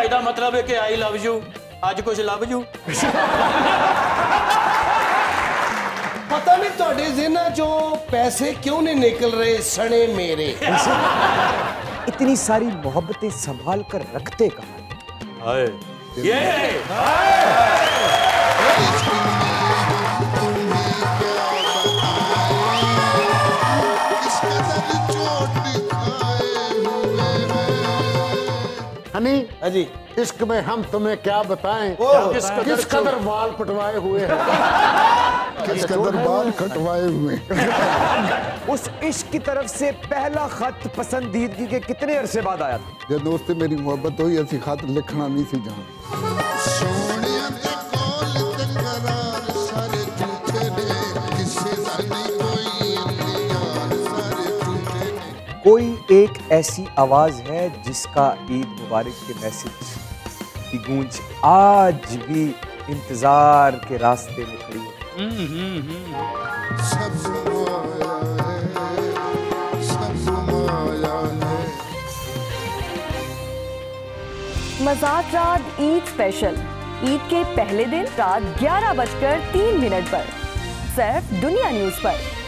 भाई का मतलब है कि आई लव यू आज कुछ लभ यू। पता नहीं थोड़े जिना जो पैसे क्यों नहीं निकल रहे सड़े मेरे। इतनी सारी मोहब्बतें संभाल कर रखते कहाँ। हनी अजी इश्क में हम तुम्हें क्या बताएं, किस कदर बाल पटवाए हुए हैं, किस कदर बाल कटवाए हुए। उस इश्क की तरफ से पहला खत पसंदीदगी के कितने अरसे बाद आया था? जब दोस्त मेरी मोहब्बत हुई ऐसी खत लिखना नहीं सी जान। कोई एक ऐसी आवाज है जिसका ईद मुबारक के मैसेज की गूंज आज भी इंतजार के रास्ते में खड़ी है। मज़ाक रात ईद स्पेशल ईद के पहले दिन रात 11:03 पर सिर्फ दुनिया न्यूज पर।